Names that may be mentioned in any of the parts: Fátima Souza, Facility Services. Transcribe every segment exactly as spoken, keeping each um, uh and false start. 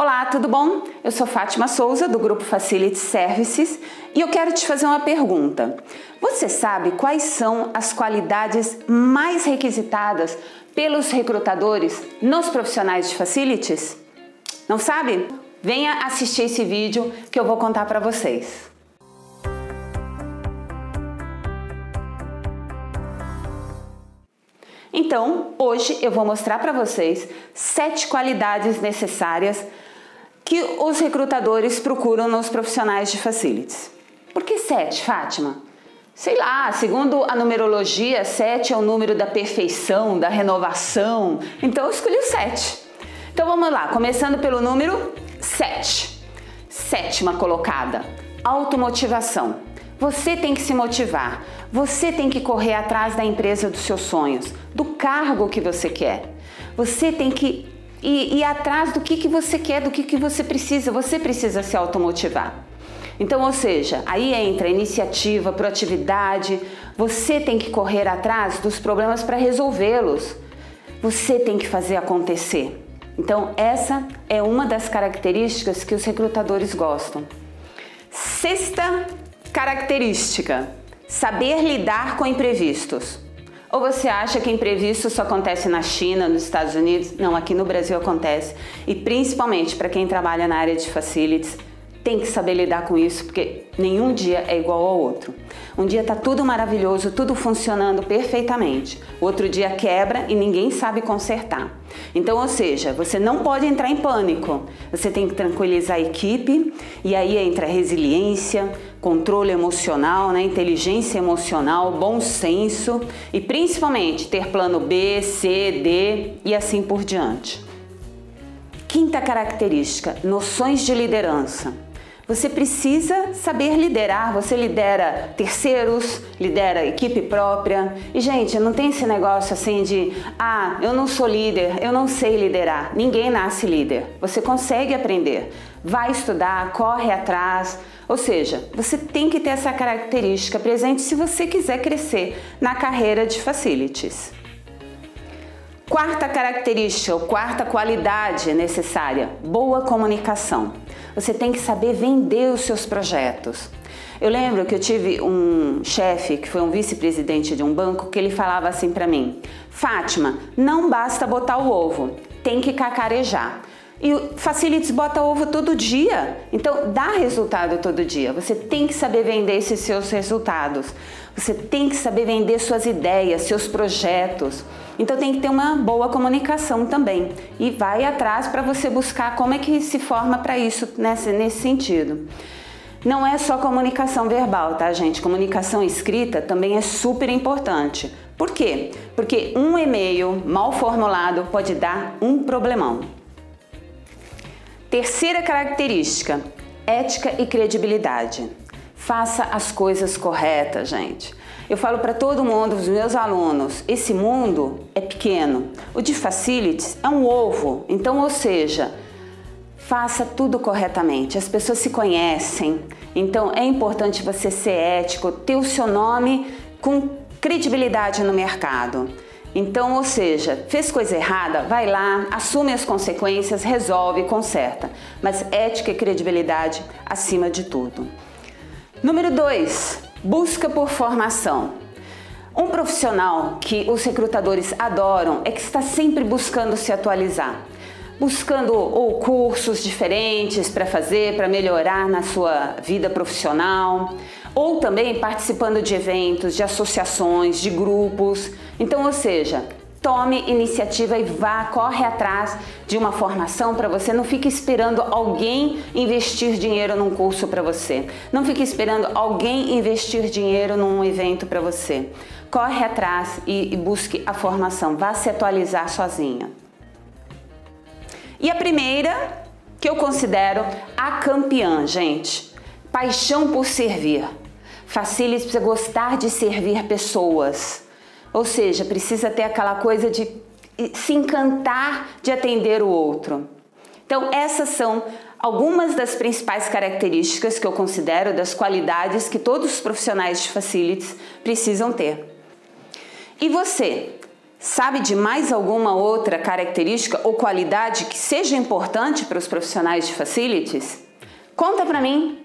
Olá, tudo bom? Eu sou Fátima Souza, do grupo Facility Services, e eu quero te fazer uma pergunta. Você sabe quais são as qualidades mais requisitadas pelos recrutadores nos profissionais de Facilities? Não sabe? Venha assistir esse vídeo que eu vou contar para vocês. Então, hoje eu vou mostrar para vocês sete qualidades necessárias que os recrutadores procuram nos profissionais de Facilities. Por que sete, Fátima? Sei lá, segundo a numerologia, sete é o número da perfeição, da renovação, então eu escolhi o sete. Então vamos lá, começando pelo número sete. Sétima colocada, automotivação. Você tem que se motivar, você tem que correr atrás da empresa dos seus sonhos, do cargo que você quer. Você tem que ir, ir atrás do que, que você quer, do que, que você precisa, você precisa se automotivar. Então, ou seja, aí entra iniciativa, proatividade, você tem que correr atrás dos problemas para resolvê-los. Você tem que fazer acontecer. Então, essa é uma das características que os recrutadores gostam. Sexta característica: saber lidar com imprevistos. Ou você acha que imprevisto só acontece na China, nos Estados Unidos? Não, aqui no Brasil acontece. E principalmente para quem trabalha na área de Facilities, tem que saber lidar com isso, porque nenhum dia é igual ao outro. Um dia tá tudo maravilhoso, tudo funcionando perfeitamente. O outro dia quebra e ninguém sabe consertar. Então, ou seja, você não pode entrar em pânico. Você tem que tranquilizar a equipe, e aí entra resiliência, controle emocional, né? Inteligência emocional, bom senso e principalmente ter plano B, C, D e assim por diante. Quinta característica, noções de liderança. Você precisa saber liderar, você lidera terceiros, lidera equipe própria. E gente, não tem esse negócio assim de, ah, eu não sou líder, eu não sei liderar. Ninguém nasce líder, você consegue aprender. Vai estudar, corre atrás, ou seja, você tem que ter essa característica presente se você quiser crescer na carreira de Facilities. Quarta característica, ou quarta qualidade necessária, boa comunicação. Você tem que saber vender os seus projetos. Eu lembro que eu tive um chefe que foi um vice-presidente de um banco que ele falava assim para mim: Fátima, não basta botar o ovo, tem que cacarejar. E o Facilities bota ovo todo dia, então dá resultado todo dia. Você tem que saber vender esses seus resultados. Você tem que saber vender suas ideias, seus projetos. Então tem que ter uma boa comunicação também. E vai atrás para você buscar como é que se forma para isso nesse, nesse sentido. Não é só comunicação verbal, tá, gente? Comunicação escrita também é super importante. Por quê? Porque um e-mail mal formulado pode dar um problemão. Terceira característica, ética e credibilidade. Faça as coisas corretas, gente. Eu falo para todo mundo, os meus alunos, esse mundo é pequeno. O de Facilities é um ovo, então, ou seja, faça tudo corretamente. As pessoas se conhecem, então é importante você ser ético, ter o seu nome com credibilidade no mercado. Então, ou seja, fez coisa errada, vai lá, assume as consequências, resolve, conserta. Mas ética e credibilidade acima de tudo. Número dois, busca por formação. Um profissional que os recrutadores adoram é que está sempre buscando se atualizar. Buscando ou cursos diferentes para fazer, para melhorar na sua vida profissional, ou também participando de eventos, de associações, de grupos. Então, ou seja, tome iniciativa e vá, corre atrás de uma formação para você. Não fique esperando alguém investir dinheiro num curso para você. Não fique esperando alguém investir dinheiro num evento para você. Corre atrás e, e busque a formação. Vá se atualizar sozinha. E a primeira, que eu considero a campeã, gente, paixão por servir. Facilities precisa gostar de servir pessoas, ou seja, precisa ter aquela coisa de se encantar de atender o outro. Então, essas são algumas das principais características que eu considero das qualidades que todos os profissionais de Facilities precisam ter. E você? Sabe de mais alguma outra característica ou qualidade que seja importante para os profissionais de facilities? Conta para mim!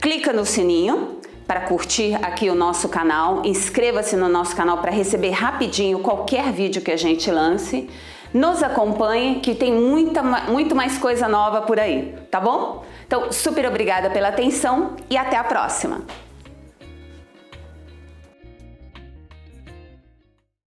Clica no sininho para curtir aqui o nosso canal, inscreva-se no nosso canal para receber rapidinho qualquer vídeo que a gente lance, nos acompanhe que tem muita, muito mais coisa nova por aí, tá bom? Então, super obrigada pela atenção e até a próxima!